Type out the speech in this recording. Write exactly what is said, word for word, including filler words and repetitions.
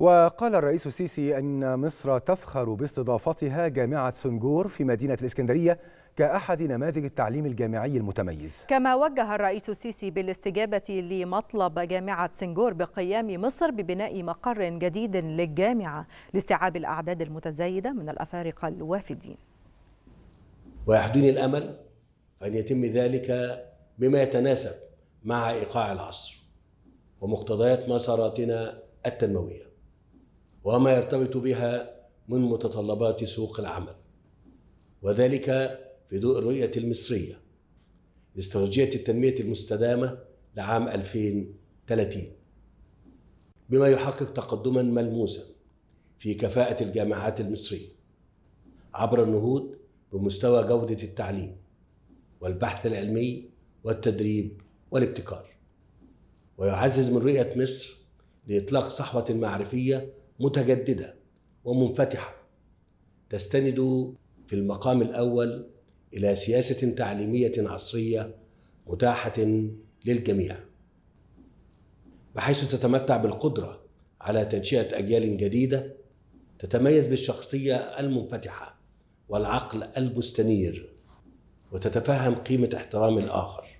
وقال الرئيس السيسي أن مصر تفخر باستضافتها جامعة سنجور في مدينة الإسكندرية كأحد نماذج التعليم الجامعي المتميز. كما وجه الرئيس السيسي بالاستجابة لمطلب جامعة سنجور بقيام مصر ببناء مقر جديد للجامعة لاستيعاب الأعداد المتزايدة من الأفارقة الوافدين. ويحدني الأمل أن يتم ذلك بما يتناسب مع إيقاع العصر ومقتضيات مساراتنا التنموية وما يرتبط بها من متطلبات سوق العمل، وذلك في ضوء الرؤية المصرية لاستراتيجية التنمية المستدامة لعام ألفين وثلاثين، بما يحقق تقدما ملموسا في كفاءة الجامعات المصرية عبر النهوض بمستوى جودة التعليم والبحث العلمي والتدريب والابتكار، ويعزز من رؤية مصر لإطلاق صحوة معرفية متجددة ومنفتحة تستند في المقام الأول إلى سياسة تعليمية عصرية متاحة للجميع، بحيث تتمتع بالقدرة على تنشئة أجيال جديدة تتميز بالشخصية المنفتحة والعقل المستنير وتتفهم قيمة احترام الآخر.